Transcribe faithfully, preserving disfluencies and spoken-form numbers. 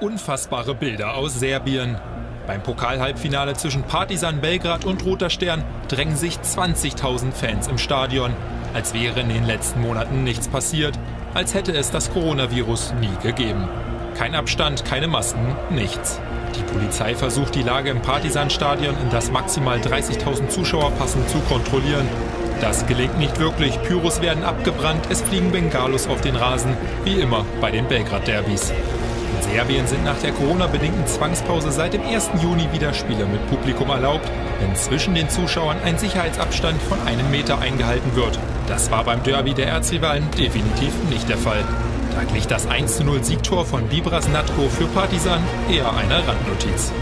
unfassbare Bilder aus Serbien. Beim Pokal-Halbfinale zwischen Partizan Belgrad und Roter Stern drängen sich zwanzigtausend Fans im Stadion. Als wäre in den letzten Monaten nichts passiert, als hätte es das Coronavirus nie gegeben. Kein Abstand, keine Masken, nichts. Die Polizei versucht, die Lage im Partizan-Stadion, in das maximal dreißigtausend Zuschauer passen, zu kontrollieren. Das gelingt nicht wirklich, Pyros werden abgebrannt, es fliegen Bengalos auf den Rasen, wie immer bei den Belgrad-Derbys. In Serbien sind nach der Corona-bedingten Zwangspause seit dem ersten Juni wieder Spiele mit Publikum erlaubt, wenn zwischen den Zuschauern ein Sicherheitsabstand von einem Meter eingehalten wird. Das war beim Derby der Erzrivalen definitiv nicht der Fall. Da glich das eins zu null Siegtor von Bibras Natcho für Partizan eher einer Randnotiz.